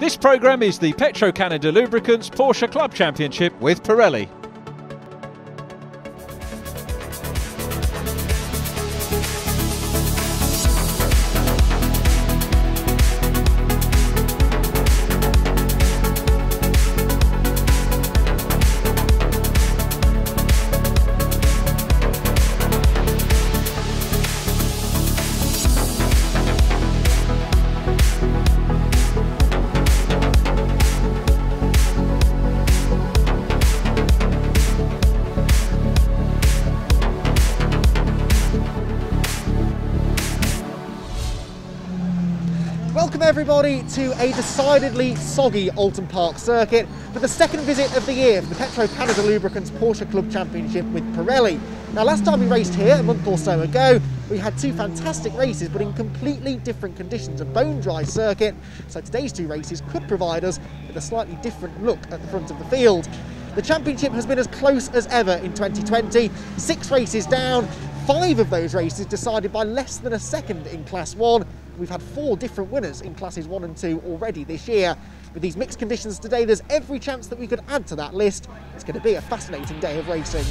This programme is the Petro Canada Lubricants Porsche Club Championship with Pirelli. Everybody to a decidedly soggy Oulton Park circuit for the second visit of the year for the Petro Canada Lubricants Porsche Club Championship with Pirelli. Now, last time we raced here a month or so ago, we had two fantastic races but in completely different conditions, a bone dry circuit, so today's two races could provide us with a slightly different look at the front of the field. The championship has been as close as ever in 2020, 6 races down, 5 of those races decided by less than a second in Class 1. We've had 4 different winners in Classes 1 and 2 already this year. With these mixed conditions today, there's every chance that we could add to that list. It's going to be a fascinating day of racing.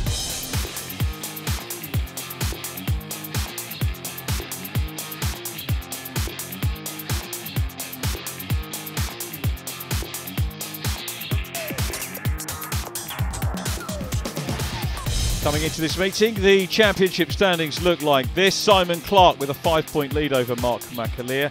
Coming into this meeting, the championship standings look like this. Simon Clark with a 5-point lead over Mark McAleer.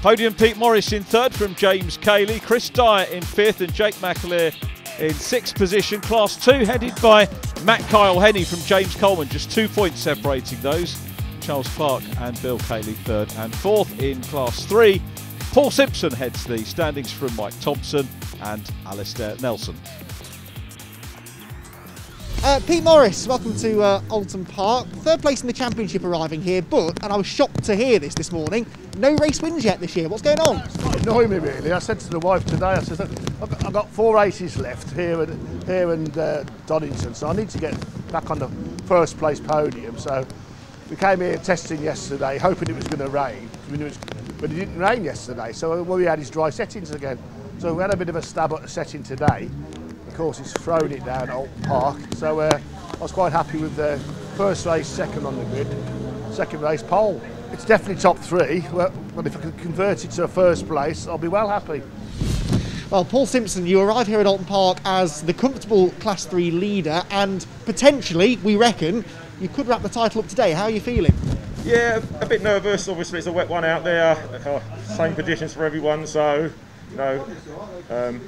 Podium Pete Morris in third from James Cayley. Chris Dyer in fifth and Jake McAleer in sixth position. Class 2 headed by Matt Kyle Henney from James Coleman. Just 2 points separating those. Charles Clark and Bill Cayley third and fourth in Class 3. Paul Simpson heads the standings from Mike Thompson and Alistair Nelson. Pete Morris, welcome to Oulton Park. Third place in the championship arriving here, but, and I was shocked to hear this morning, no race wins yet this year. What's going on? It's quite annoying me, really. I said to the wife today, I said, I've got 4 races left here and Donington, so I need to get back on the first place podium. So we came here testing yesterday, hoping it was going to rain, but it didn't rain yesterday, so all we had is dry settings again. So we had a bit of a stab at the setting today. Of course, he's thrown it down Oulton Park, so I was quite happy with the first race, second on the grid, second race pole. It's definitely top 3, but if I can convert it to a first place, I'll be well happy. Well, Paul Simpson, you arrive here at Oulton Park as the comfortable Class 3 leader, and potentially, we reckon, you could wrap the title up today. How are you feeling? Yeah, a bit nervous. Obviously, it's a wet one out there. Same conditions for everyone, so you know,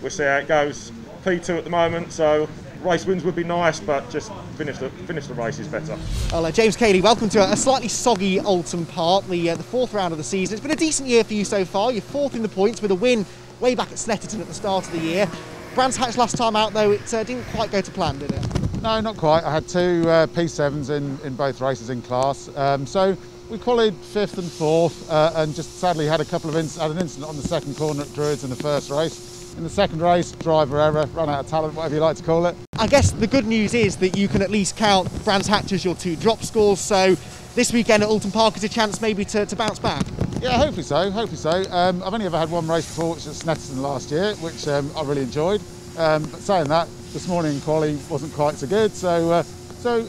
we'll see how it goes. P2 at the moment, so race wins would be nice, but just finish the race is better. Well, James Cayley, welcome to a slightly soggy Oulton Park, the fourth round of the season. It's been a decent year for you so far. You're fourth in the points with a win way back at Snetterton at the start of the year. Brands Hatch last time out, though, it didn't quite go to plan, did it? No, not quite. I had 2 P7s in both races in class, so we qualified 5th and 4th, and just sadly had an incident on the second corner at Druids in the first race. In the second race, driver error, run out of talent, whatever you like to call it. I guess the good news is that you can at least count Brands Hatch as your 2 drop scores, so this weekend at Oulton Park is a chance maybe to bounce back. Yeah, hopefully so, hopefully so. I've only ever had 1 race before, which was Snetterton last year, which I really enjoyed. But saying that, this morning in quali wasn't quite so good, so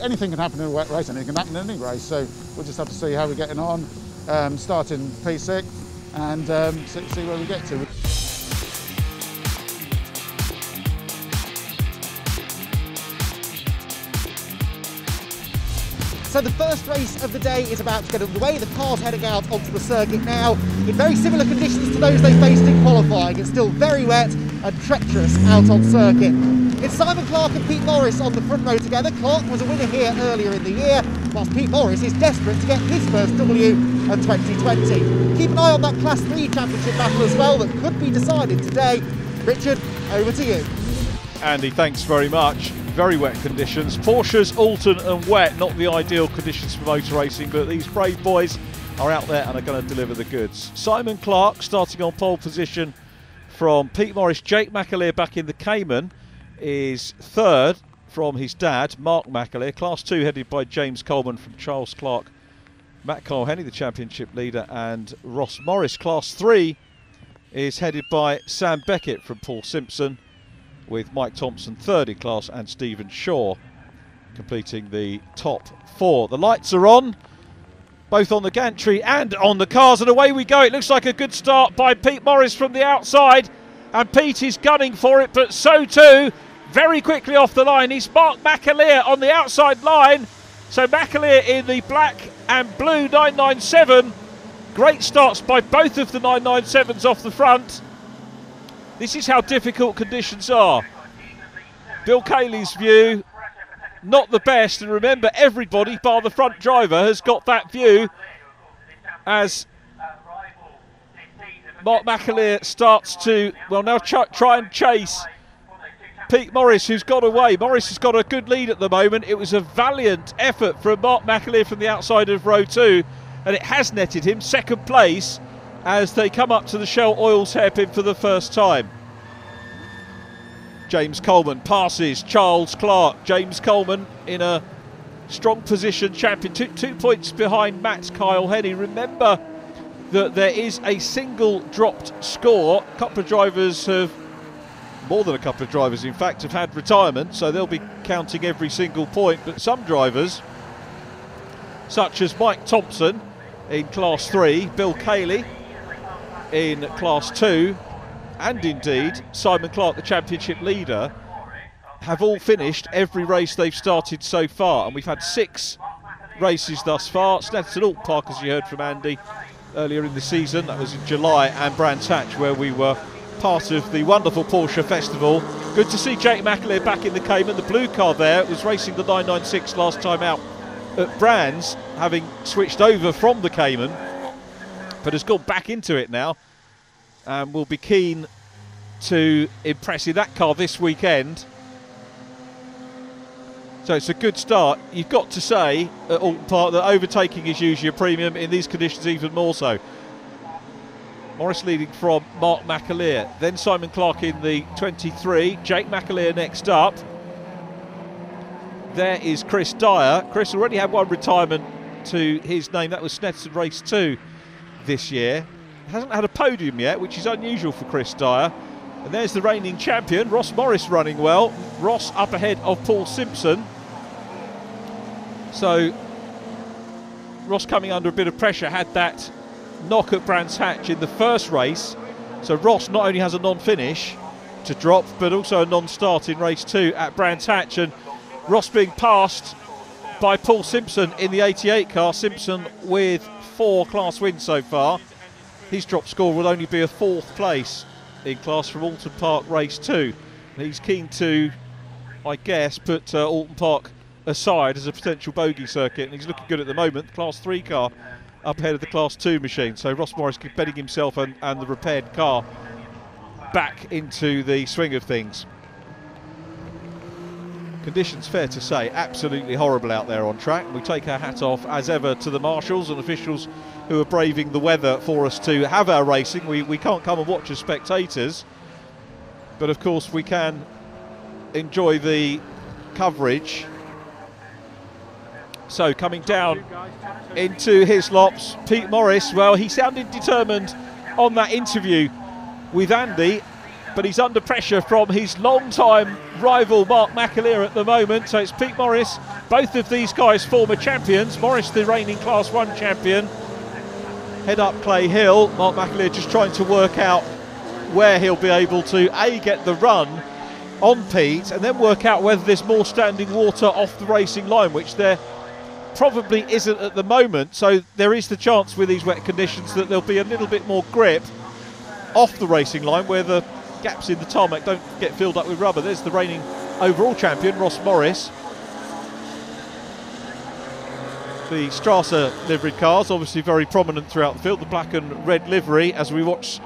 anything can happen in a wet race, anything can happen in any race, so we'll just have to see how we're getting on, starting P6 and see where we get to. So the first race of the day is about to get underway. The car's heading out onto the circuit now in very similar conditions to those they faced in qualifying. It's still very wet and treacherous out on circuit. It's Simon Clark and Pete Morris on the front row together. Clark was a winner here earlier in the year, whilst Pete Morris is desperate to get his first W of 2020. Keep an eye on that Class 3 championship battle as well that could be decided today. Richard, over to you. Andy, thanks very much. Very wet conditions. Porsches, Oulton and wet, not the ideal conditions for motor racing, but these brave boys are out there and are going to deliver the goods. Simon Clark starting on pole position from Pete Morris. Jake McAleer back in the Cayman is third from his dad, Mark McAleer. Class 2 headed by James Coleman from Charles Clark, Matt Kyle Henney, the championship leader, and Ross Morris. Class 3 is headed by Sam Beckett from Paul Simpson, with Mike Thompson third in class and Stephen Shaw completing the top four. The lights are on, both on the gantry and on the cars, and away we go. It looks like a good start by Pete Morris from the outside, and Pete is gunning for it, but so too, very quickly off the line, is Mark McAleer on the outside line. So McAleer in the black and blue 997. Great starts by both of the 997s off the front. This is how difficult conditions are. Bill Cayley's view, not the best, and remember, everybody bar the front driver has got that view as Mark McAleer starts to, well, now try and chase Pete Morris, who's got away. Morris has got a good lead at the moment. It was a valiant effort from Mark McAleer from the outside of row two, and it has netted him second place as they come up to the Shell Oils hairpin for the first time. James Coleman passes Charles Clark. James Coleman in a strong position, champion, two points behind Matt Kyle Henney. Remember that there is a single dropped score. A couple of drivers have, more than a couple of drivers in fact, have had retirement, so they'll be counting every single point, but some drivers, such as Mike Thompson in class 3, Bill Cayley in class 2, and indeed Simon Clark, the championship leader, have all finished every race they've started so far, and we've had 6 races thus far. Snetterton Oulton Park, as you heard from Andy earlier in the season, that was in July, and Brands Hatch, where we were part of the wonderful Porsche festival. Good to see Jake McAleer back in the Cayman. The blue car there was racing the 996 last time out at Brands, having switched over from the Cayman, but has gone back into it now and will be keen to impress in that car this weekend. So it's a good start. You've got to say at Oulton Park that overtaking is usually a premium, in these conditions even more so. Morris leading from Mark McAleer, then Simon Clark in the 23, Jake McAleer next up. There is Chris Dyer. Chris already had one retirement to his name, that was Snetterton Race 2 this year. Hasn't had a podium yet, which is unusual for Chris Dyer. And there's the reigning champion, Ross Morris, running well. Ross up ahead of Paul Simpson. So Ross coming under a bit of pressure, had that knock at Brands Hatch in the first race, so Ross not only has a non-finish to drop but also a non-start in race 2 at Brands Hatch, and Ross being passed by Paul Simpson in the 88 car. Simpson with 4 class wins so far. His drop score will only be a 4th place in class from Oulton Park race 2, and he's keen to, I guess, put Oulton Park aside as a potential bogey circuit, and he's looking good at the moment. The class 3 car up ahead of the class 2 machine, so Ross Morris betting himself and the repaired car back into the swing of things. Conditions, fair to say, absolutely horrible out there on track. We take our hat off as ever to the marshals and officials who are braving the weather for us to have our racing. We can't come and watch as spectators, but of course we can enjoy the coverage. So coming down into Hislops, Pete Morris, well, he sounded determined on that interview with Andy, but he's under pressure from his long-time rival Mark McAleer at the moment. So it's Pete Morris, both of these guys former champions. Morris, the reigning Class 1 champion, head up Clay Hill. Mark McAleer just trying to work out where he'll be able to, A, get the run on Pete, and then work out whether there's more standing water off the racing line, which there probably isn't at the moment, so there is the chance with these wet conditions that there'll be a little bit more grip off the racing line where the gaps in the tarmac don't get filled up with rubber. There's the reigning overall champion, Ross Morris. The Strasser livery cars obviously very prominent throughout the field, the black and red livery, as we watch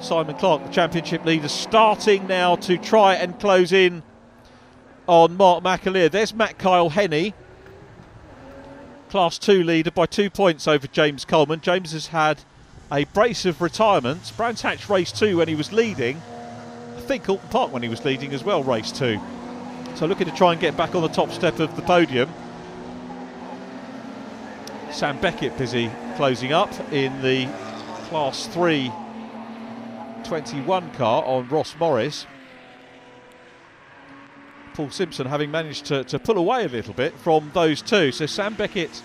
Simon Clark, the championship leader, starting now to try and close in on Mark McAleer. There's Matt Kyle Henney, Class 2 leader by 2 points over James Coleman. James has had a brace of retirements. Brands Hatch race 2 when he was leading. I think Oulton Park when he was leading as well, race 2. So looking to try and get back on the top step of the podium. Sam Beckett busy closing up in the Class 3 21 car on Ross Morris. Paul Simpson having managed to pull away a little bit from those two. So Sam Beckett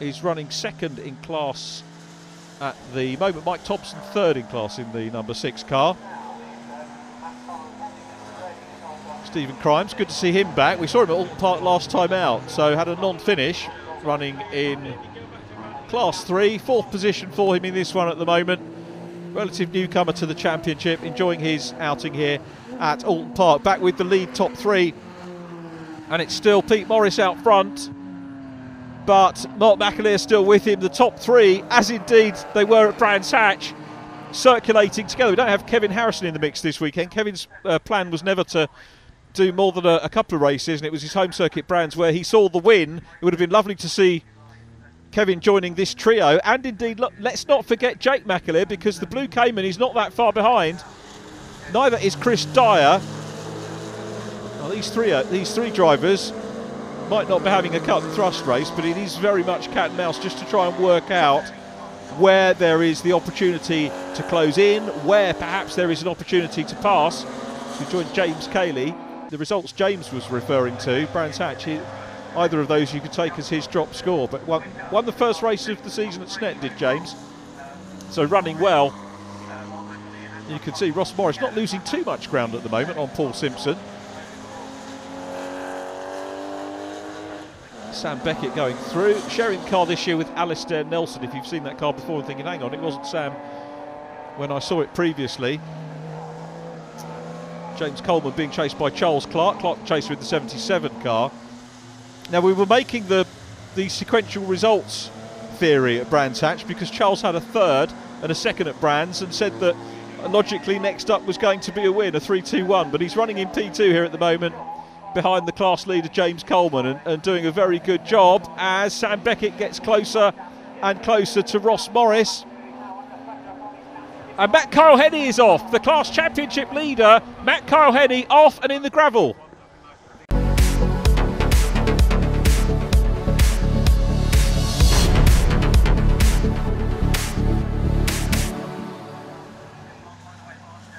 is running second in class at the moment. Mike Thompson third in class in the number 6 car. Stephen Crimes, good to see him back. We saw him at Oulton Park last time out, so had a non-finish, running in class 3. Fourth position for him in this one at the moment. Relative newcomer to the championship, enjoying his outing here at Oulton Park. Back with the lead top 3, and it's still Pete Morris out front, but Mark McAleer still with him. The top 3, as indeed they were at Brands Hatch, circulating together. We don't have Kevin Harrison in the mix this weekend. Kevin's plan was never to do more than a couple of races, and it was his home circuit Brands where he saw the win. It would have been lovely to see Kevin joining this trio, and indeed, look, let's not forget Jake McAleer, because the blue Cayman is not that far behind. Neither is Chris Dyer. Well, these three drivers might not be having a cut and thrust race, but it is very much cat and mouse just to try and work out where there is the opportunity to close in, where perhaps there is an opportunity to pass. We joined James Cayley. The results James was referring to, Brands Hatch, either of those you could take as his drop score, but won the first race of the season at Snetterton, did James, so running well. You can see Ross Morris not losing too much ground at the moment on Paul Simpson. Sam Beckett going through, sharing the car this year with Alistair Nelson. If you've seen that car before and thinking, hang on, it wasn't Sam when I saw it previously. James Coleman being chased by Charles Clark. Clark chased with the 77 car. Now, we were making the sequential results theory at Brands Hatch, because Charles had a third and a second at Brands and said that logically next up was going to be a win, a 3-2-1, but he's running in P2 here at the moment behind the class leader James Coleman, and doing a very good job as Sam Beckett gets closer and closer to Ross Morris. And Matt Kyle Henney is off, the class championship leader. Matt Kyle Henney off and in the gravel.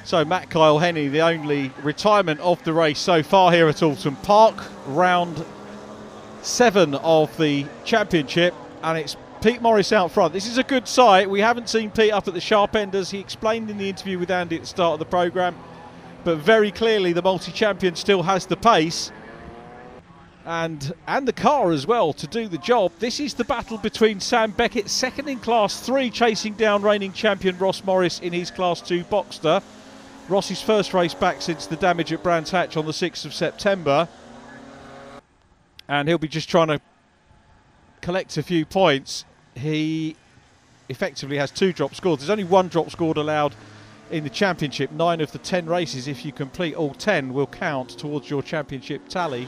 So Matt Kyle Henney, the only retirement of the race so far here at Oulton Park, round 7 of the championship, and it's Pete Morris out front. This is a good sight. We haven't seen Pete up at the sharp end, as he explained in the interview with Andy at the start of the programme, but very clearly the multi-champion still has the pace and the car as well to do the job. This is the battle between Sam Beckett, second in class 3, chasing down reigning champion Ross Morris in his class 2 Boxster. Ross's first race back since the damage at Brands Hatch on the 6th of September, and he'll be just trying to collect a few points. He effectively has 2 drop scores. There's only 1 drop scored allowed in the championship. 9 of the 10 races, if you complete all 10, will count towards your championship tally.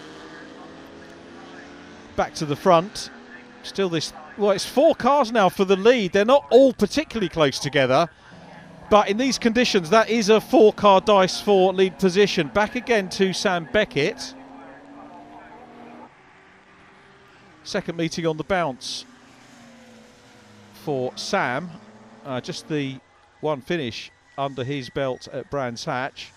Back to the front, still this, well, it's 4 cars now for the lead. They're not all particularly close together, but in these conditions that is a 4 car dice for lead position. Back again to Sam Beckett. Second meeting on the bounce for Sam, just the one finish under his belt at Brands Hatch.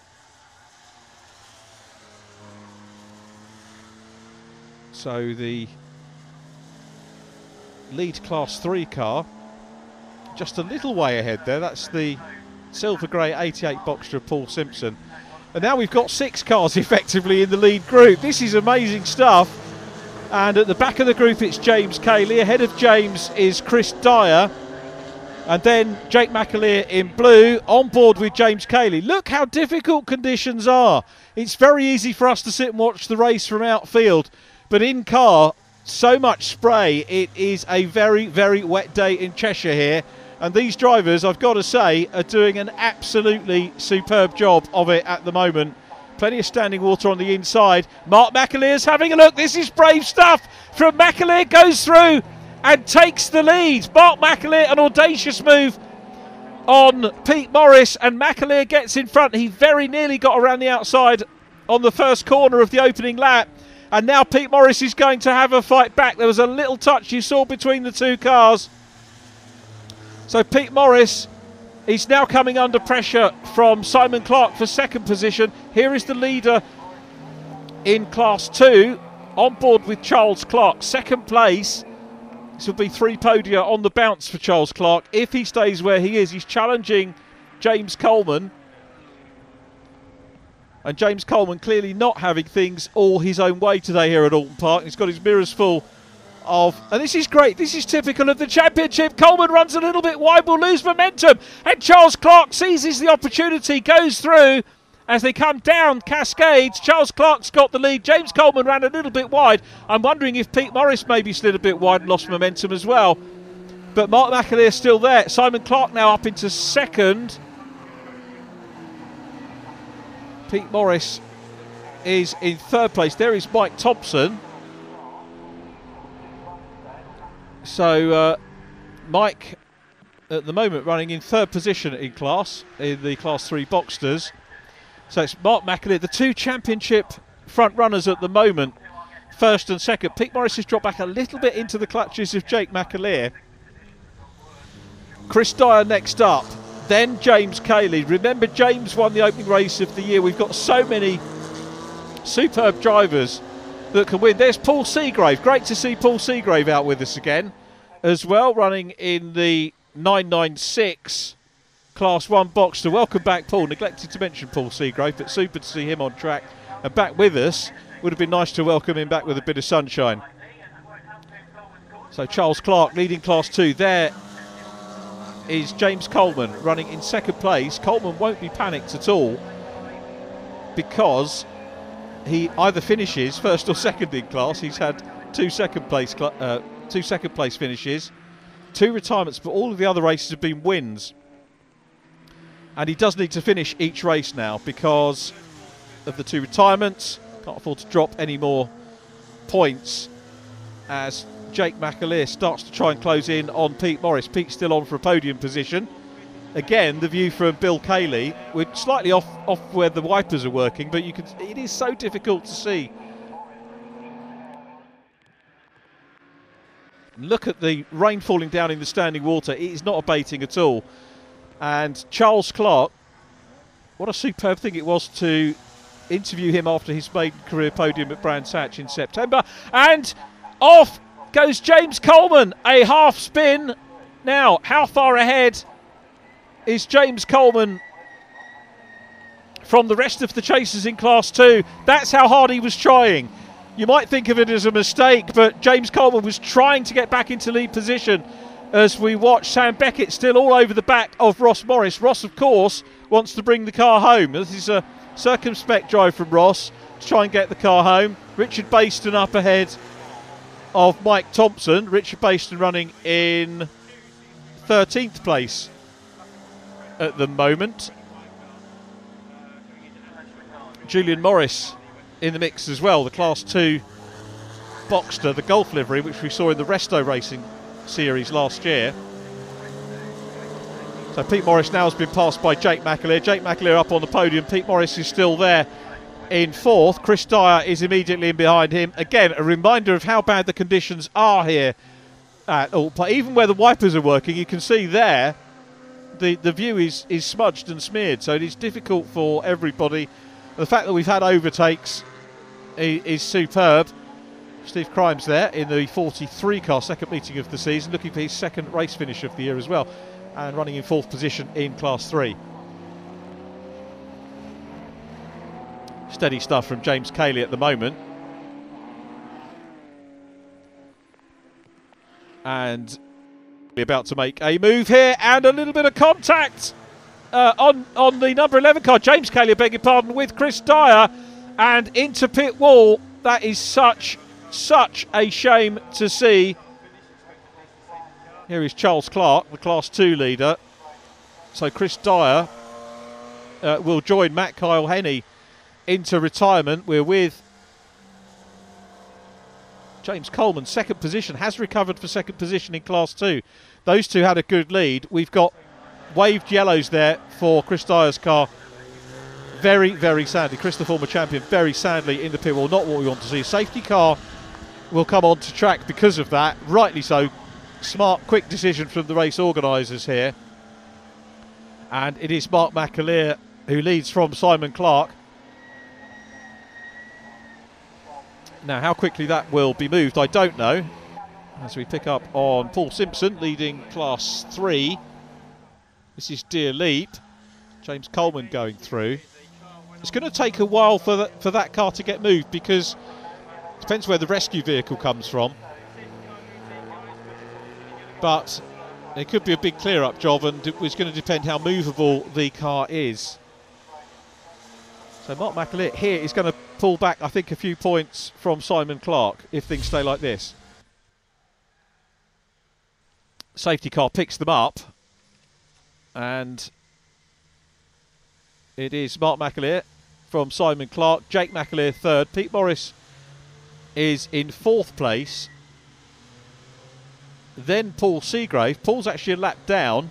So the lead class 3 car just a little way ahead there, that's the silver grey 88 Boxster of Paul Simpson, and now we've got 6 cars effectively in the lead group. This is amazing stuff. And at the back of the group, it's James Cayley. Ahead of James is Chris Dyer. And then Jake McAleer in blue on board with James Cayley. Look how difficult conditions are. It's very easy for us to sit and watch the race from outfield, but in car, so much spray. It is a very, very wet day in Cheshire here. And these drivers, I've got to say, are doing an absolutely superb job of it at the moment. Plenty of standing water on the inside. Mark McAleer's having a look. This is brave stuff from McAleer. Goes through and takes the lead. Mark McAleer, an audacious move on Pete Morris, and McAleer gets in front. He very nearly got around the outside on the first corner of the opening lap, and now Pete Morris is going to have a fight back. There was a little touch you saw between the 2 cars. So Pete Morris He's now coming under pressure from Simon Clark for second position. Here is the leader in Class 2, on board with Charles Clark. Second place. This will be three podia on the bounce for Charles Clark. If he stays where he is, he's challenging James Coleman. And James Coleman clearly not having things all his own way today here at Oulton Park. He's got his mirrors full of... And this is great. This is typical of the championship. Coleman runs a little bit wide, will lose momentum. And Charles Clark seizes the opportunity, goes through as they come down Cascades. Charles Clark's got the lead. James Coleman ran a little bit wide. I'm wondering if Pete Morris maybe slid a bit wide and lost momentum as well. But Mark McAleer still there. Simon Clark now up into second. Pete Morris is in third place. There is Mike Thompson. So Mike at the moment running in third position in the Class 3 Boxsters. So it's Mark McAleer, the two championship front runners at the moment, first and second. Pete Morris has dropped back a little bit into the clutches of Jake McAleer. Chris Dyer next up. Then James Cayley. Remember, James won the opening race of the year. We've got so many superb drivers that can win. There's Paul Seagrave. Great to see Paul Seagrave out with us again as well, running in the 996 Class 1 Boxster. Welcome back, Paul. Neglected to mention Paul Seagrave, but super to see him on track and back with us. Would have been nice to welcome him back with a bit of sunshine. So Charles Clark leading Class 2 there. Is James Coleman running in second place. Coleman won't be panicked at all because he either finishes first or second in class. He's had two second place finishes, two retirements, but all of the other races have been wins. And he does need to finish each race now because of the two retirements. Can't afford to drop any more points as Jake McAleer starts to try and close in on Pete Morris. Pete's still on for a podium position. Again, the view from Bill Cayley. We're slightly off where the wipers are working, but you can. It is so difficult to see. Look at the rain falling down in the standing water. It is not abating at all. And Charles Clark, what a superb thing it was to interview him after his maiden career podium at Brands Hatch in September. And off goes James Coleman, a half spin. Now, how far ahead is James Coleman from the rest of the chasers in Class 2? That's how hard he was trying. You might think of it as a mistake, but James Coleman was trying to get back into lead position as we watch Sam Beckett still all over the back of Ross Morris. Ross, of course, wants to bring the car home. This is a circumspect drive from Ross to try and get the car home. Richard Baston up ahead of Mike Thompson. Richard Baston running in 13th place at the moment. Julian Morris in the mix as well, the Class 2 Boxster, the Golf livery, which we saw in the Resto Racing Series last year. So Pete Morris now has been passed by Jake McAleer. Jake McAleer up on the podium. Pete Morris is still there in fourth. Chris Dyer is immediately in behind him. Again, a reminder of how bad the conditions are here at Oulton Park. Even where the wipers are working, you can see there the view is smudged and smeared, so it is difficult for everybody. The fact that we've had overtakes is superb. Steve Crimes there in the 43 car, second meeting of the season, looking for his second race finish of the year as well, and running in fourth position in Class 3. Steady stuff from James Cayley at the moment. And we're about to make a move here, and a little bit of contact on the number 11 car. James Cayley, beg your pardon, with Chris Dyer, and into pit wall. That is such a shame to see. Here is Charles Clark, the Class 2 leader. So Chris Dyer will join Matt Kyle Henney into retirement. We're with James Coleman, second position, has recovered for second position in Class 2. Those two had a good lead. We've got waved yellows there for Chris Dyer's car. Very, very sadly, Chris, the former champion, very sadly in the pit wall. Not what we want to see. Safety car will come on to track because of that. Rightly so. Smart, quick decision from the race organisers here. and it is Mark McAleer who leads from Simon Clark. Now how quickly that will be moved I don't know, as we pick up on Paul Simpson leading class 3. This is Deer Lead, James Coleman going through. It's going to take a while for that car to get moved, because it depends where the rescue vehicle comes from, but it could be a big clear up job, and it's going to depend how movable the car is. So Mark McAleer here is going to pull back, I think, a few points from Simon Clark if things stay like this. Safety car picks them up, and it is Mark McAleer from Simon Clark, Jake McAleer third, Pete Morris is in fourth place, then Paul Seagrave. Paul's actually a lap down,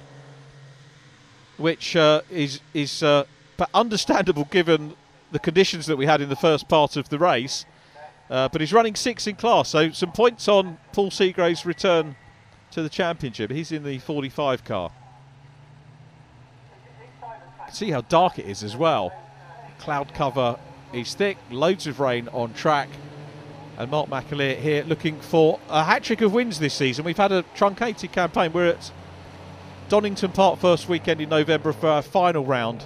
which is understandable given the conditions that we had in the first part of the race, but he's running 6th in class, so some points on Paul Seagrave's return to the championship. He's in the 45 car. See how dark it is as well. Cloud cover is thick, loads of rain on track, and Mark McAleer here looking for a hat-trick of wins this season. We've had a truncated campaign. We're at Donington Park first weekend in November for our final round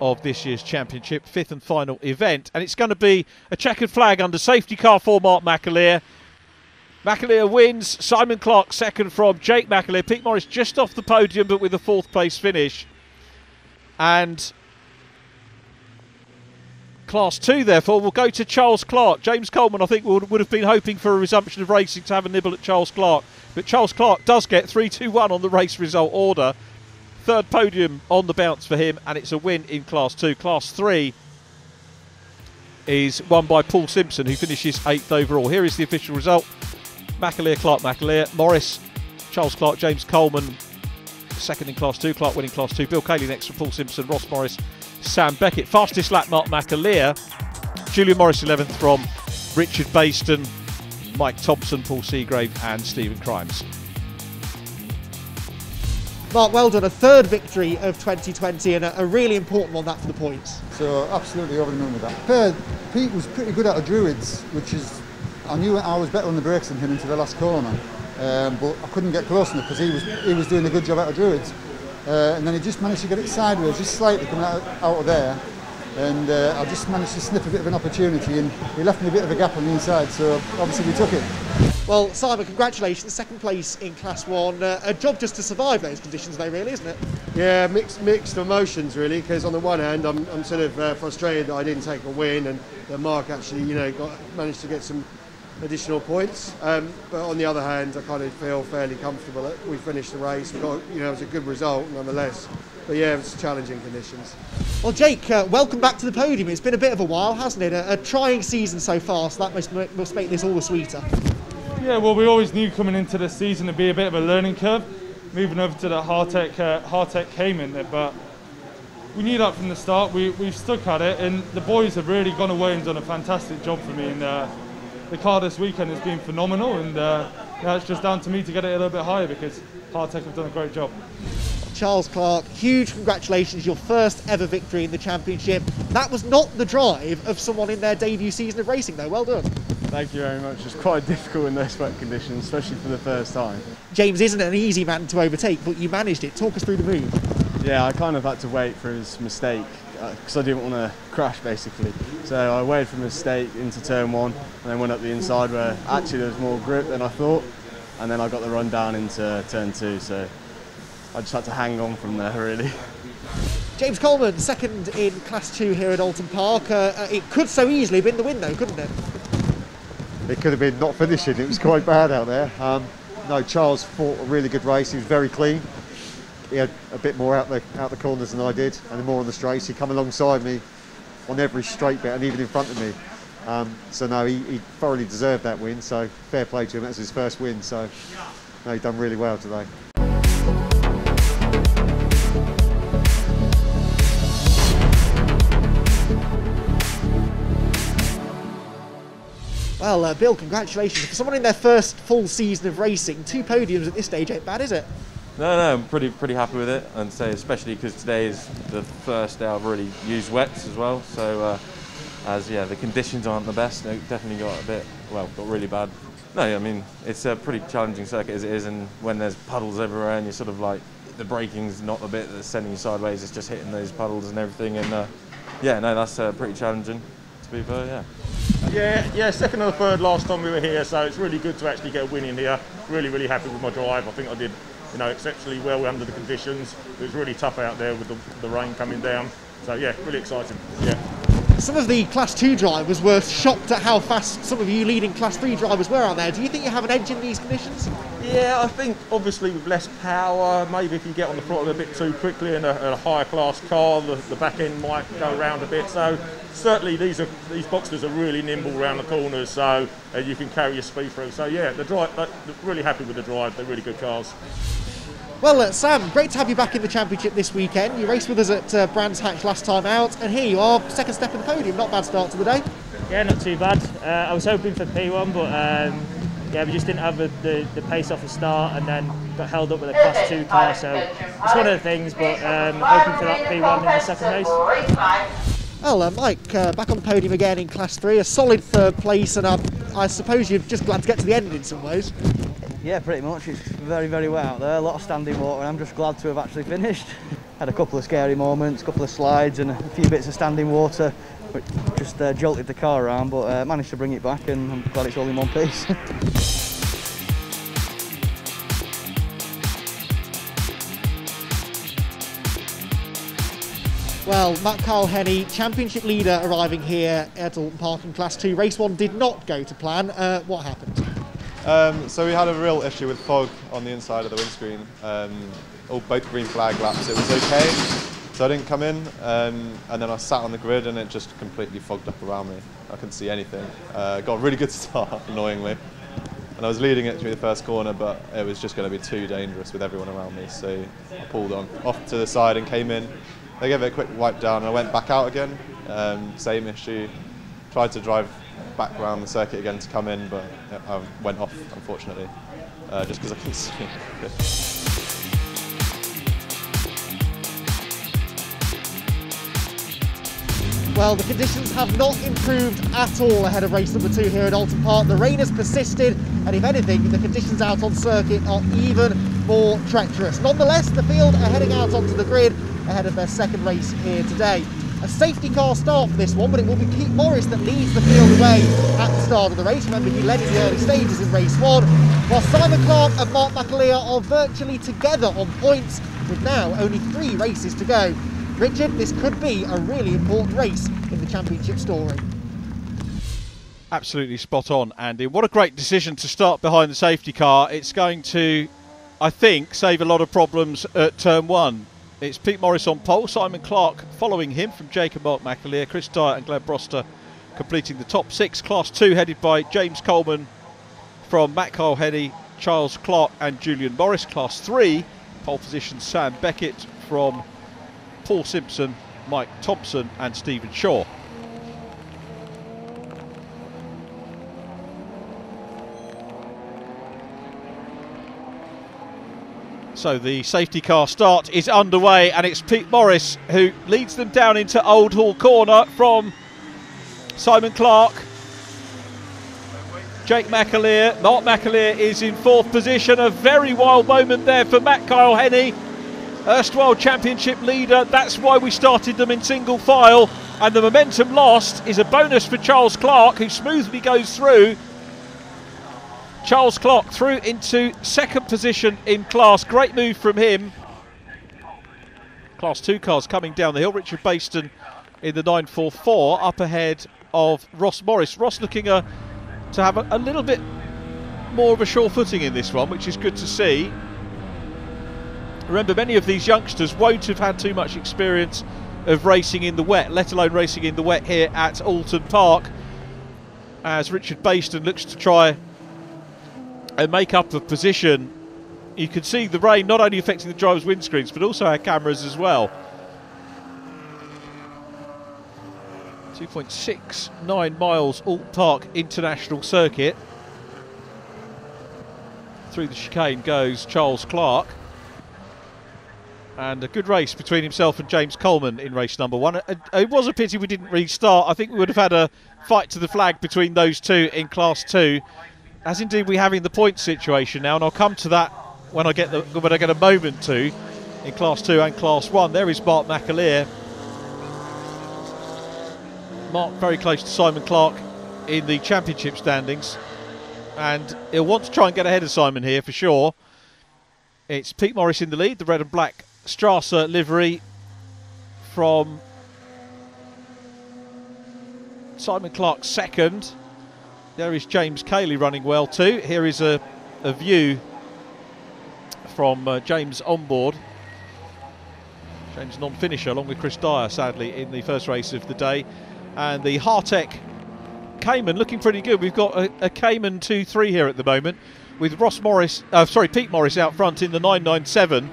of this year's championship, 5th and final event, and it's going to be a checkered flag under safety car for Mark McAleer. McAleer wins, Simon Clark second from Jake McAleer, Pete Morris just off the podium but with a 4th place finish. And class 2 therefore will go to Charles Clark. James Coleman, I think, would have been hoping for a resumption of racing to have a nibble at Charles Clark, but Charles Clark does get 3-2-1 on the race result order. Third podium on the bounce for him, and it's a win in class 2. Class 3 is won by Paul Simpson, who finishes 8th overall. Here is the official result. McAleer, Clark, McAleer, Morris, Charles Clark, James Coleman second in class 2, Clark winning class 2, Bill Cayley next for Paul Simpson, Ross Morris, Sam Beckett. Fastest lap Mark McAleer, Julian Morris 11th from Richard Baston, Mike Thompson, Paul Seagrave and Stephen Crimes. Mark, well done, a third victory of 2020 and a really important one that for the points. So absolutely over the moon with that. Third, Pete was pretty good out of Druids, which is, I knew I was better on the brakes than him into the last corner. But I couldn't get close enough because he was doing a good job out of Druids, and then he just managed to get it sideways, just slightly coming out of there, and I just managed to snip a bit of an opportunity, and he left me a bit of a gap on the inside, so obviously we took it. Well, Simon, congratulations, second place in Class 1, a job just to survive those conditions though, really, isn't it? Yeah, mixed emotions really, because on the one hand I'm sort of frustrated that I didn't take a win and that Mark actually, you know, managed to get some additional points, but on the other hand I kind of feel fairly comfortable that we finished the race. We got, you know, it was a good result nonetheless, but yeah, it was challenging conditions. Well Jake, welcome back to the podium. It's been a bit of a while, hasn't it? A trying season so far, so that must make this all the sweeter. Yeah, well we always knew coming into the season to be a bit of a learning curve, moving over to the Hartech Cayman there, but we knew that from the start. We've stuck at it, and the boys have really gone away and done a fantastic job for me, and the car this weekend has been phenomenal, and now it's just down to me to get it a little bit higher because Hartech have done a great job. Charles Clark, huge congratulations, your first ever victory in the championship. That was not the drive of someone in their debut season of racing though, well done. Thank you very much, it's quite difficult in those wet conditions, especially for the first time. James isn't an easy man to overtake, but you managed it. Talk us through the move. Yeah, I kind of had to wait for his mistake, because I didn't want to crash basically, so I waited for a mistake into turn 1 and then went up the inside where actually there was more grip than I thought, and then I got the run down into turn 2, so I just had to hang on from there really. James Coleman second in class 2 here at Oulton Park. It could so easily have been the win though, couldn't it? It could have been not finishing, it was quite bad out there. No, Charles fought a really good race, he was very clean. He had a bit more out the corners than I did, and more on the straights. He come alongside me on every straight bit, and even in front of me. So no, he thoroughly deserved that win. So fair play to him. That's his first win. So no, he done really well today. Well, Bill, congratulations for someone in their first full season of racing. 2 podiums at this stage ain't bad, is it? No, I'm pretty happy with it, and say especially because today is the first day I've really used wets as well. So as yeah, the conditions aren't the best. It definitely got a bit got really bad. No, I mean it's a pretty challenging circuit as it is, and when there's puddles everywhere and you're sort of like the braking's not the bit that's sending you sideways. It's just hitting those puddles and everything. And yeah, no, that's pretty challenging to be fair. Yeah. Yeah, second or third last time we were here, so it's really good to actually get a win in here. Really happy with my drive. I think I did, you know, exceptionally well under the conditions. It was really tough out there with the rain coming down. So yeah, really exciting. Yeah. Some of the Class 2 drivers were shocked at how fast some of you leading Class 3 drivers were out there. Do you think you have an edge in these conditions? Yeah, I think obviously with less power, maybe if you get on the throttle a bit too quickly in a higher class car, the back end might go around a bit. So certainly these Boxsters are really nimble around the corners, so you can carry your speed through. So yeah, the drive, really happy with the drive. They're really good cars. Well, Sam, great to have you back in the championship this weekend. You raced with us at Brands Hatch last time out, and here you are, second step in the podium. Not a bad start to the day. Yeah, not too bad. I was hoping for P1, but yeah, we just didn't have the pace off the start, and then got held up with a Class 2 car, so it's one of the things, but hoping for that P1 in the second race. Well, Mike, back on the podium again in Class 3, a solid third place, and I suppose you're just glad to get to the end in some ways. Yeah, pretty much. It's very, very wet out there, a lot of standing water, and I'm just glad to have actually finished. Had a couple of scary moments, a couple of slides and a few bits of standing water, which just jolted the car around, but managed to bring it back, and I'm glad it's all in one piece. Well, Matt Kyle Henney, championship leader, arriving here at Oulton Park in Class 2. Race 1 did not go to plan. What happened? So we had a real issue with fog on the inside of the windscreen, both green flag laps. It was okay, so I didn't come in, and then I sat on the grid and it just completely fogged up around me. I couldn't see anything. Got a really good start, annoyingly, and I was leading it through the first corner, but it was just going to be too dangerous with everyone around me, so I pulled on off to the side and came in. They gave it a quick wipe down and I went back out again, same issue, tried to drive back around the circuit again to come in, but I went off, unfortunately, just because I couldn't see it. Well, the conditions have not improved at all ahead of race number 2 here at Oulton Park. The rain has persisted, and if anything, the conditions out on circuit are even more treacherous. Nonetheless, the field are heading out onto the grid ahead of their second race here today. A safety car start for this one, but it will be Pete Morris that leads the field away at the start of the race. Remember, he led in the early stages in race 1, while Simon Clark and Mark McAleer are virtually together on points, with now only 3 races to go. Richard, this could be a really important race in the championship story. Absolutely spot on, Andy. What a great decision to start behind the safety car. It's going to, I think, save a lot of problems at turn 1. It's Pete Morris on pole, Simon Clark following him from Jake and Mark McAleer, Chris Dyer and Glenn Broster completing the top 6. Class 2 headed by James Coleman from Matt Kyle Henney, Charles Clark and Julian Morris. Class 3, pole position Sam Beckett from Paul Simpson, Mike Thompson and Stephen Shaw. So the safety car start is underway, and it's Pete Morris who leads them down into Old Hall Corner from Simon Clark. Jake McAleer, Mark McAleer is in 4th position. A very wild moment there for Matt Kyle Henney, erstwhile championship leader. That's why we started them in single file, and the momentum lost is a bonus for Charles Clark, who smoothly goes through. Charles Clark through into 2nd position in class. Great move from him. Class 2 cars coming down the hill. Richard Baston in the 944 up ahead of Ross Morris. Ross looking to have a little bit more of a sure footing in this one, which is good to see. Remember, many of these youngsters won't have had too much experience of racing in the wet, let alone racing in the wet here at Oulton Park, as Richard Baston looks to try and make up the position. You can see the rain not only affecting the drivers' windscreens but also our cameras as well. 2.69 miles Oulton Park International Circuit. Through the chicane goes Charles Clark. And a good race between himself and James Coleman in race number one. It was a pity we didn't restart. I think we would have had a fight to the flag between those two in class two, as indeed we have in the point situation now, and I'll come to that when I get a moment to in class two and class one. There is Mark McAleer. Mark very close to Simon Clark in the championship standings, and he'll want to try and get ahead of Simon here for sure. It's Pete Morris in the lead, the red and black Strasser livery from Simon Clark second. There is James Cayley running well too. Here is a view from James on board. James non-finisher along with Chris Dyer, sadly, in the first race of the day. And the Hartech Cayman looking pretty good. We've got a Cayman 2-3 here at the moment, with Ross Morris, Pete Morris out front in the 997.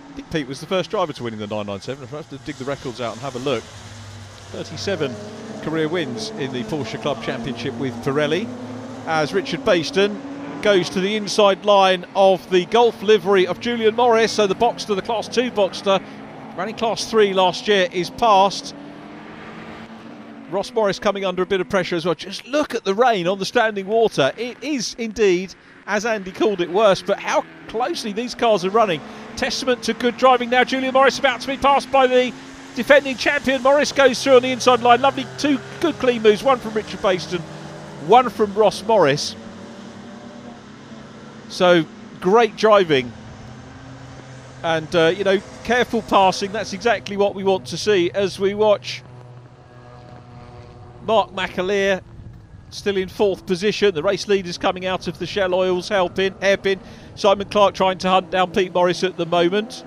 I think Pete was the first driver to win in the 997. I'll have to dig the records out and have a look. 37 career wins in the Porsche Club Championship with Pirelli, as Richard Baston goes to the inside line of the Golf livery of Julian Morris. So the Boxster, the Class 2 Boxster, ran in Class 3 last year, is passed. Ross Morris coming under a bit of pressure as well. Just look at the rain on the standing water. It is indeed, as Andy called it, worse, but how closely these cars are running. Testament to good driving now. Julian Morris about to be passed by the defending champion. Morris goes through on the inside line. Lovely, two good clean moves, one from Richard Baston, one from Ross Morris. So great driving and you know, careful passing. That's exactly what we want to see as we watch Mark McAleer still in fourth position. The race leaders coming out of the Shell Oils hairpin. Simon Clark trying to hunt down Pete Morris at the moment.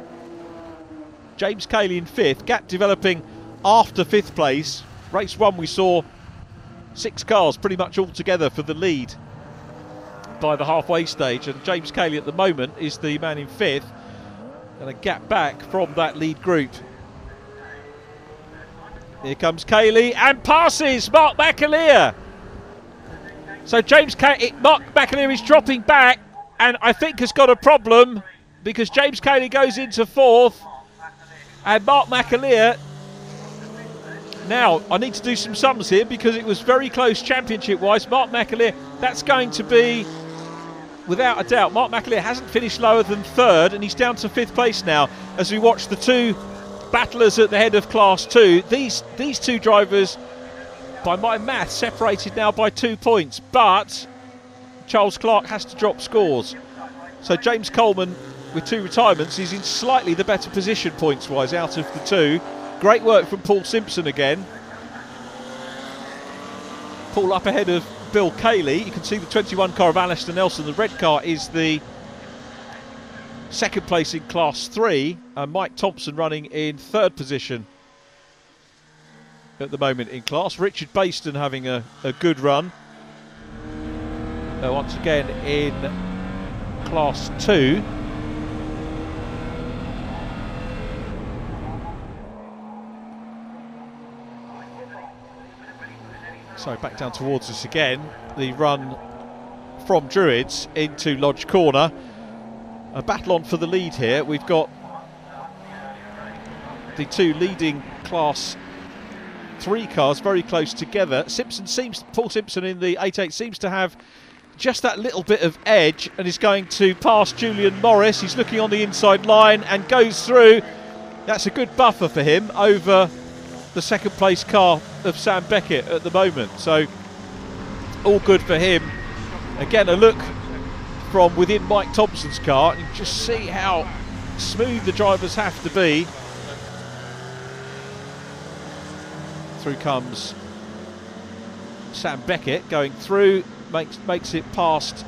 James Cayley in fifth. Gap developing after fifth place. Race one we saw six cars pretty much all together for the lead by the halfway stage, and James Cayley at the moment is the man in fifth and a gap back from that lead group. Here comes Cayley and passes Mark McAleer. So Mark McAleer is dropping back and I think has got a problem, because James Cayley goes into fourth and Mark McAleer. Now I need to do some sums here because it was very close championship wise. Mark McAleer, that's going to be without a doubt. Mark McAleer hasn't finished lower than third and he's down to fifth place now as we watch the two battlers at the head of class two. These two drivers, by my math, separated now by 2 points, but Charles Clark has to drop scores. So James Coleman, with two retirements, is in slightly the better position points wise out of the two. Great work from Paul Simpson again. Paul up ahead of Bill Cayley. You can see the 21 car of Alistair Nelson. The red car is the second place in class three, and Mike Thompson running in third position at the moment in class. Richard Baston having a good run once again in class two. So back down towards us again, the run from Druids into Lodge Corner. A battle on for the lead here. We've got the two leading class three cars very close together. Paul Simpson in the 88 seems to have just that little bit of edge and is going to pass Julian Morris. He's looking on the inside line and goes through. That's a good buffer for him over the second place car of Sam Beckett at the moment. So all good for him. Again, a look from within Mike Thompson's car and just see how smooth the drivers have to be. Through comes Sam Beckett, going through, makes it past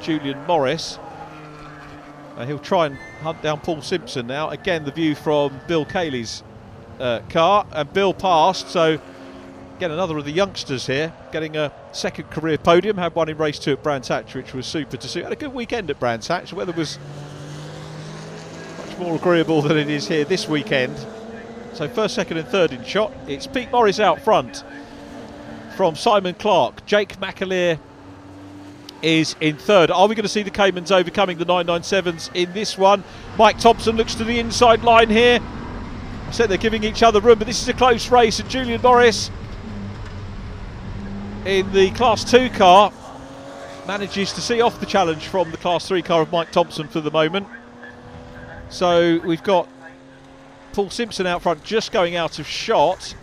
Julian Morris. He'll try and hunt down Paul Simpson now. Again, the view from Bill Cayley's car, and Bill passed. So again, another of the youngsters here getting a second career podium. Had one in race two at Brands Hatch, which was super to see. Had a good weekend at Brands Hatch. The weather was much more agreeable than it is here this weekend. So first, second and third in shot. It's Pete Morris out front from Simon Clark. Jake McAleer is in third. Are we going to see the Caymans overcoming the 997s in this one? Mike Thompson looks to the inside line here. I said they're giving each other room, but this is a close race, and Julian Morris in the Class 2 car manages to see off the challenge from the Class 3 car of Mike Thompson for the moment. So we've got Paul Simpson out front, just going out of shot,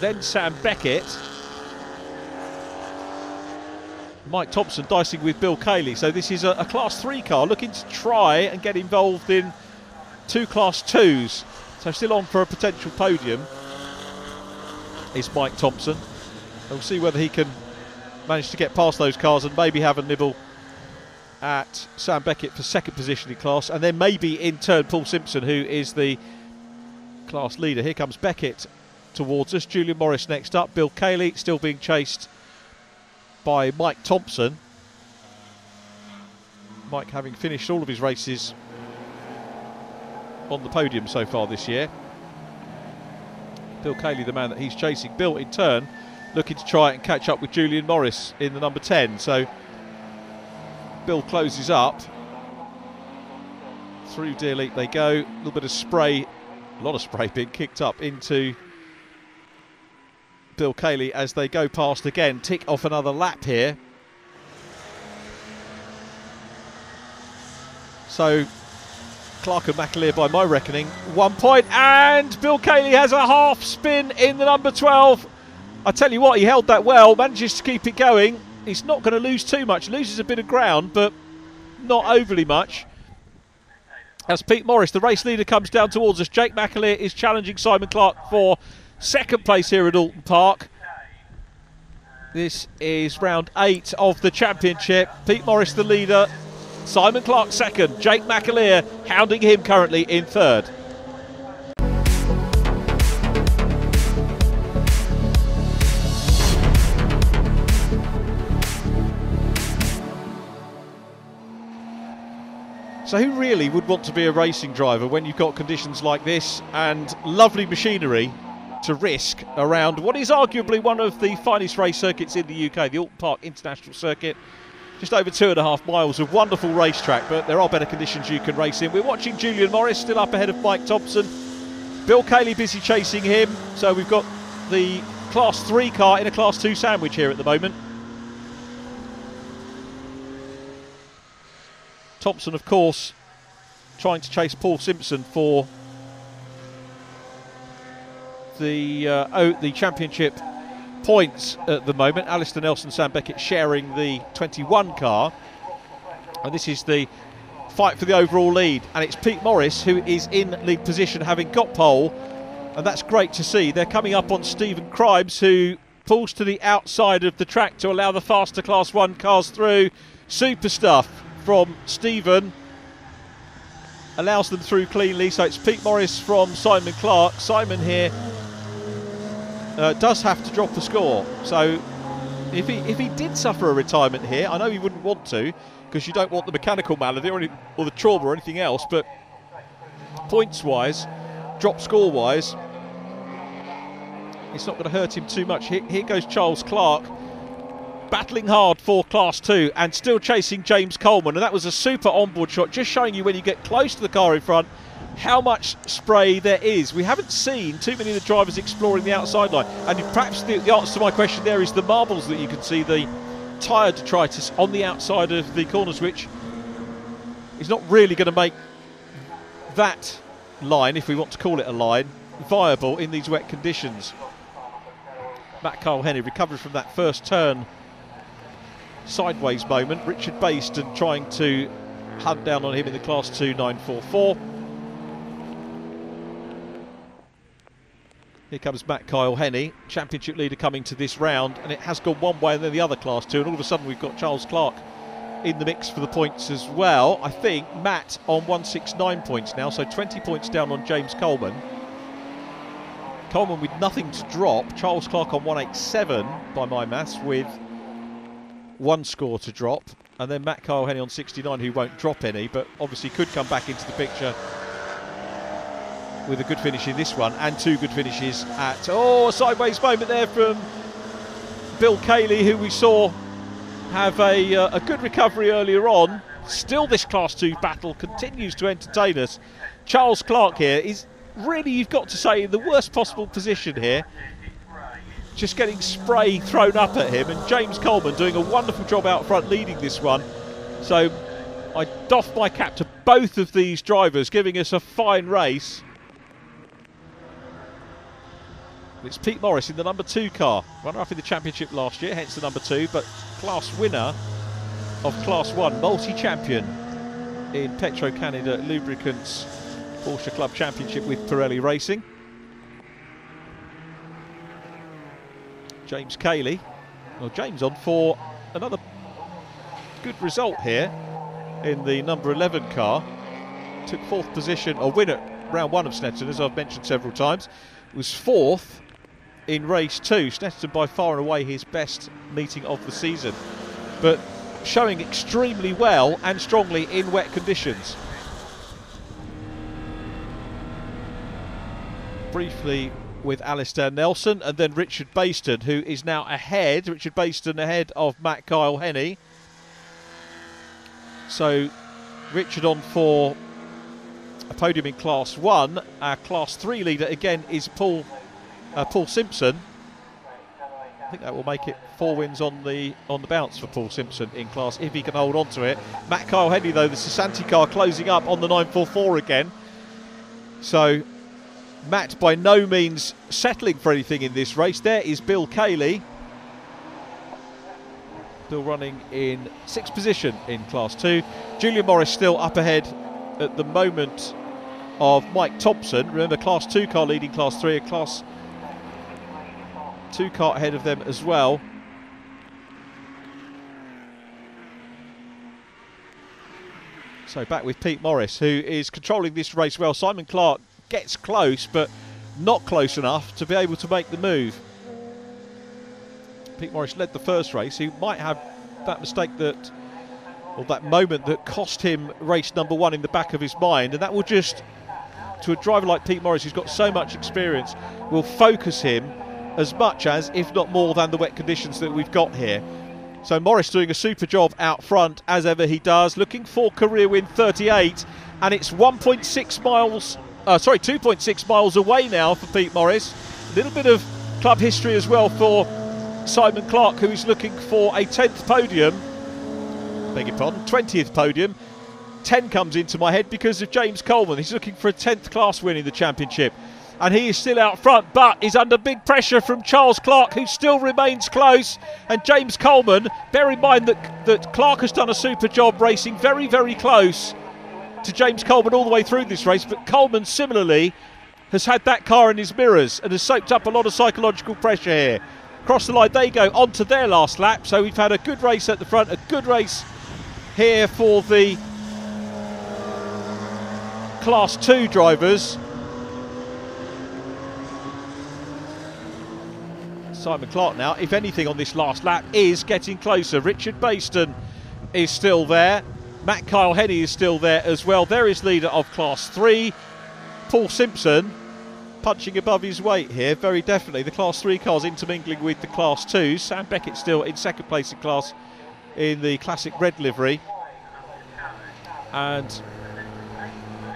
then Sam Beckett. Mike Thompson dicing with Bill Cayley. So this is a Class 3 car looking to try and get involved in two Class 2s. So still on for a potential podium is Mike Thompson. We'll see whether he can manage to get past those cars and maybe have a nibble at Sam Beckett for second position in class, and then maybe in turn Paul Simpson, who is the class leader. Here comes Beckett towards us, Julian Morris next up, Bill Cayley still being chased by Mike Thompson. Mike having finished all of his races on the podium so far this year. Bill Cayley the man that he's chasing. Bill in turn looking to try and catch up with Julian Morris in the number 10. So Bill closes up. Through Deer Leap they go. A little bit of spray, a lot of spray being kicked up into Bill Cayley as they go past again. Tick off another lap here. So Clark and McAleer, by my reckoning, 1 point, and Bill Cayley has a half spin in the number 12. I tell you what, he held that well, manages to keep it going. He's not going to lose too much, loses a bit of ground, but not overly much. As Pete Morris, the race leader, comes down towards us, Jake McAleer is challenging Simon Clark for second place here at Oulton Park. This is round 8 of the championship. Pete Morris, the leader. Simon Clark second, Jake McAleer hounding him currently in third. So who really would want to be a racing driver when you've got conditions like this and lovely machinery to risk around what is arguably one of the finest race circuits in the UK, the Oulton Park International Circuit. Just over 2.5 miles of wonderful racetrack, but there are better conditions you can race in. We're watching Julian Morris still up ahead of Mike Thompson. Bill Cayley busy chasing him. So we've got the Class 3 car in a Class 2 sandwich here at the moment. Thompson, of course, trying to chase Paul Simpson for the championship points at the moment. Alistair Nelson, Sam Beckett sharing the 21 car, and this is the fight for the overall lead, and it's Pete Morris who is in lead position, having got pole, and that's great to see. They're coming up on Stephen Crimes, who pulls to the outside of the track to allow the faster Class 1 cars through. Super stuff from Stephen, allows them through cleanly. So it's Pete Morris from Simon Clark. Simon here does have to drop the score, so if he did suffer a retirement here, I know he wouldn't want to, because you don't want the mechanical malady or the trauma or anything else, but points wise, drop score wise, it's not going to hurt him too much. Here goes Charles Clark, battling hard for Class 2 and still chasing James Coleman, and that was a super onboard shot, just showing you when you get close to the car in front how much spray there is. We haven't seen too many of the drivers exploring the outside line, and perhaps the answer to my question there is the marbles that you can see, the tyre detritus on the outside of the corners, which is not really going to make that line, if we want to call it a line, viable in these wet conditions. Matt Kyle Henney recovers from that first turn sideways moment. Richard Baston trying to hunt down on him in the Class 2 944. Here comes Matt Kyle Henney, championship leader, coming to this round, and it has gone one way and then the other, Class 2, and all of a sudden we've got Charles Clark in the mix for the points as well. I think Matt on 169 points now, so 20 points down on James Coleman. Coleman with nothing to drop, Charles Clark on 187 by my maths with one score to drop, and then Matt Kyle Henney on 69, who won't drop any, but obviously could come back into the picture with a good finish in this one, and two good finishes at, oh, a sideways moment there from Bill Cayley, who we saw have a good recovery earlier on. Still this Class 2 battle continues to entertain us. Charles Clark here is really, you've got to say, in the worst possible position here. Just getting spray thrown up at him, and James Coleman doing a wonderful job out front leading this one. So I doff my cap to both of these drivers, giving us a fine race. It's Pete Morris in the number 2 car, runner-up in the championship last year, hence the number 2, but class winner of class 1, multi-champion in Petro Canada Lubricants Porsche Club Championship with Pirelli Racing. James Cayley, well, James on for another good result here in the number 11 car. Took 4th position, a win at round 1 of Snetterton, as I've mentioned several times. Was 4th in race 2. Snetterton by far and away his best meeting of the season, but showing extremely well and strongly in wet conditions. Briefly with Alistair Nelson and then Richard Baston, who is now ahead. Richard Baston ahead of Matt Kyle Henney. So Richard on for a podium in Class 1. Our Class 3 leader again is Paul Simpson. I think that will make it 4 wins on the bounce for Paul Simpson in class, if he can hold on to it. Matt Kyle Henney though, the Cisanti car, closing up on the 944 again. So Matt by no means settling for anything in this race. There is Bill Cayley, still running in 6th position in Class 2. Julian Morris still up ahead at the moment of Mike Thompson. Remember, Class 2 car leading Class 3, a Class 2 car ahead of them as well. So back with Pete Morris, who is controlling this race well. Simon Clark gets close, but not close enough to be able to make the move. Pete Morris led the first race. He might have that mistake that, or that moment that cost him race number 1 in the back of his mind, and that will just, to a driver like Pete Morris who's got so much experience, will focus him as much as, if not more than, the wet conditions that we've got here. So Morris doing a super job out front, as ever he does, looking for career win 38, and it's 2.6 miles away now for Pete Morris. A little bit of club history as well for Simon Clark, who is looking for a 20th podium. 10 comes into my head because of James Coleman. He's looking for a 10th class win in the championship, and he is still out front, but is under big pressure from Charles Clark, who still remains close, and James Coleman. Bear in mind that Clark has done a super job racing very, very close to James Coleman all the way through this race, but Coleman similarly has had that car in his mirrors and has soaked up a lot of psychological pressure here. Across the line they go onto their last lap. So we've had a good race at the front, a good race here for the Class 2 drivers. Simon Clark now, if anything, on this last lap is getting closer. Richard Baston is still there. Matt Kyle Henney is still there as well. There is leader of Class 3. Paul Simpson punching above his weight here, very definitely. The Class 3 cars intermingling with the Class 2s. Sam Beckett still in 2nd place in class, in the classic red livery. And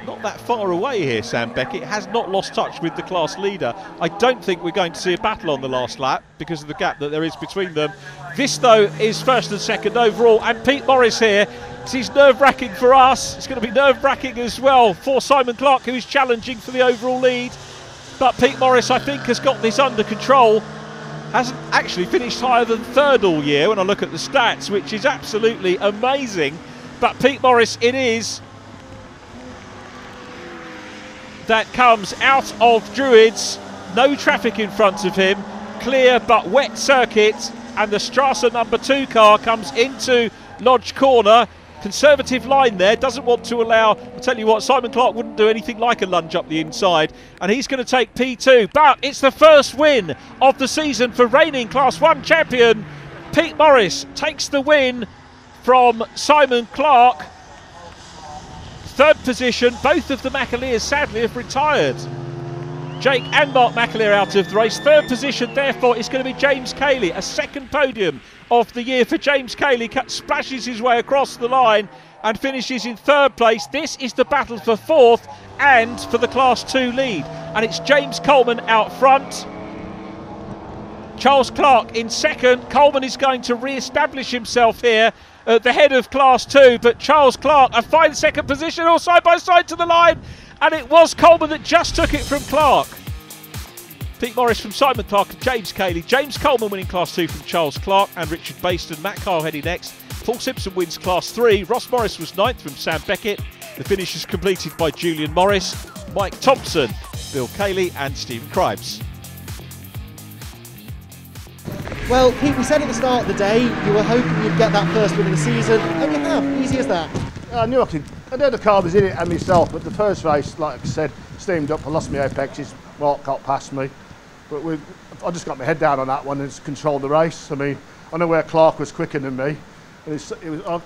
not that far away here, Sam Beckett has not lost touch with the class leader. I don't think we're going to see a battle on the last lap because of the gap that there is between them. This though is 1st and 2nd overall, and Pete Morris here, it's nerve-wracking for us. It's going to be nerve-wracking as well for Simon Clark, who is challenging for the overall lead, but Pete Morris, I think, has got this under control. Hasn't actually finished higher than 3rd all year when I look at the stats, which is absolutely amazing. But Pete Morris it is, that comes out of Druids, no traffic in front of him, clear but wet circuit, and the Strasser number 2 car comes into Lodge Corner. Conservative line there, doesn't want to allow, I'll tell you what, Simon Clark wouldn't do anything like a lunge up the inside, and he's going to take P2, but it's the first win of the season for reigning Class 1 champion Pete Morris. Takes the win from Simon Clark. 3rd position, both of the McAleers sadly have retired. Jake and Mark McAleer out of the race. Third position, therefore, is going to be James Cayley. A second podium of the year for James Cayley. Splashes his way across the line and finishes in third place. This is the battle for fourth and for the Class 2 lead. And it's James Coleman out front. Charles Clark in second. Coleman is going to re-establish himself here at the head of Class 2, but Charles Clark, a fine second position, all side by side to the line, and it was Coleman that just took it from Clark. Pete Morris from Simon Clark and James Cayley. James Coleman winning Class 2 from Charles Clark and Richard Baston. Matt Kyle Henney next. Paul Simpson wins Class 3. Ross Morris was ninth from Sam Beckett. The finish is completed by Julian Morris, Mike Thompson, Bill Cayley and Stephen Crimes. Well, Pete, we said at the start of the day you were hoping you'd get that first win of the season, and you have. Easy as that. I knew I know the car was in it and myself, but the first race, like I said, steamed up. I lost my apexes. Mark got past me, but I just got my head down on that one and controlled the race. I mean, I know where Clark was quicker than me, and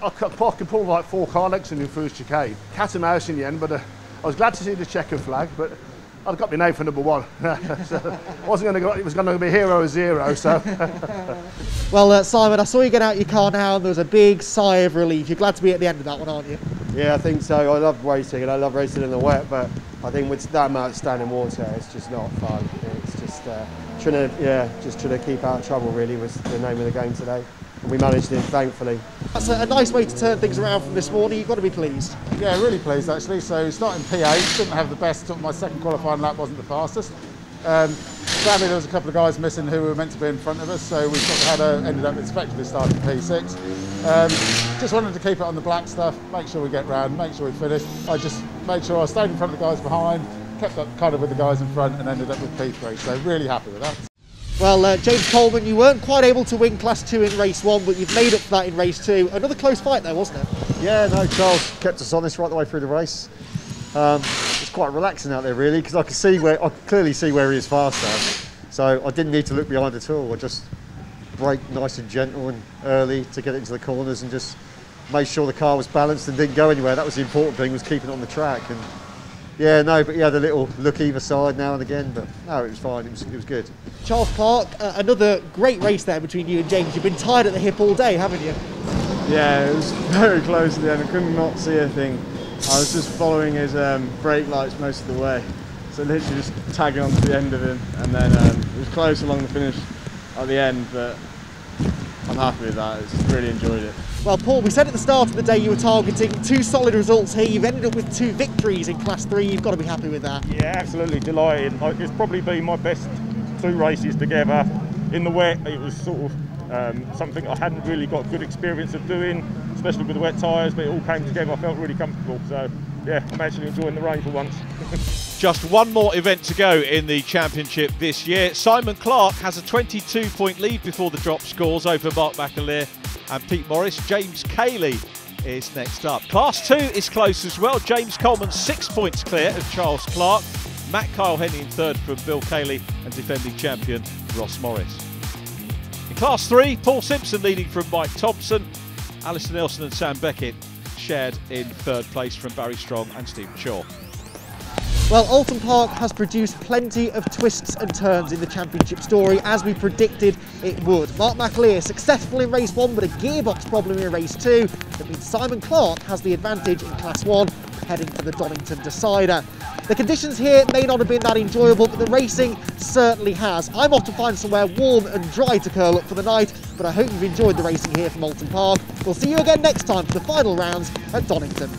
I could pull like four car lengths in the first chicane. Cat and mouse in the end, but I was glad to see the checker flag, but I've got my name for number one. So I wasn't going to go, it was going to be hero or zero. So. Well, Simon, I saw you get out your car now, and there was a big sigh of relief. You're glad to be at the end of that one, aren't you? Yeah, I think so. I love racing, and I love racing in the wet, but I think with that amount of standing water, it's just not fun. It's just trying to keep out of trouble, really, was the name of the game today. And we managed it, thankfully. That's a nice way to turn things around from this morning. You've got to be pleased. Yeah, really pleased actually. So starting P8, didn't have the best. My second qualifying lap wasn't the fastest. Sadly, there was a couple of guys missing who were meant to be in front of us, so we sort of ended up expectedly starting P6. Just wanted to keep it on the black stuff, make sure we get round, make sure we finish. I just made sure I stayed in front of the guys behind, kept up kind of with the guys in front, and ended up with P3. So really happy with that. Well, James Coleman, you weren't quite able to win Class 2 in Race 1, but you've made up for that in Race 2. Another close fight there, wasn't it? Yeah, no, Charles kept us honest right the way through the race. It's quite relaxing out there, really, because I could clearly see where he is faster. So I didn't need to look behind at all. I just braked nice and gentle and early to get it into the corners and just made sure the car was balanced and didn't go anywhere. That was the important thing, was keeping it on the track. And yeah, no, but he had a little look either side now and again, but no, it was fine, it was good. Charles Clark, another great race there between you and James. You've been tied at the hip all day, haven't you? Yeah, it was very close at the end. I could not see a thing. I was just following his brake lights most of the way, so literally just tagging on to the end of him, and then it was close along the finish at the end, but I'm happy with that. I just really enjoyed it. Well, Paul, we said at the start of the day you were targeting two solid results here. You've ended up with two victories in Class 3. You've got to be happy with that. Yeah, absolutely delighted. It's probably been my best two races together. In the wet, it was sort of something I hadn't really got good experience of doing, especially with the wet tyres, but it all came together. I felt really comfortable. So, yeah, I'm actually enjoying the rain for once. Just one more event to go in the championship this year. Simon Clark has a 22-point lead before the drop scores over Mark McAleer and Pete Morris. James Cayley is next up. Class 2 is close as well. James Coleman 6 points clear of Charles Clark. Matt Kyle Henney in third from Bill Cayley and defending champion Ross Morris. In Class 3, Paul Simpson leading from Mike Thompson. Alistair Nelson and Sam Beckett shared in third place from Barry Strong and Stephen Shaw. Well, Oulton Park has produced plenty of twists and turns in the championship story, as we predicted it would. Mark McAleer successful in Race 1 but a gearbox problem in Race 2. That means Simon Clark has the advantage in Class 1, heading for the Donington Decider. The conditions here may not have been that enjoyable, but the racing certainly has. I'm off to find somewhere warm and dry to curl up for the night, but I hope you've enjoyed the racing here from Oulton Park. We'll see you again next time for the final rounds at Donington.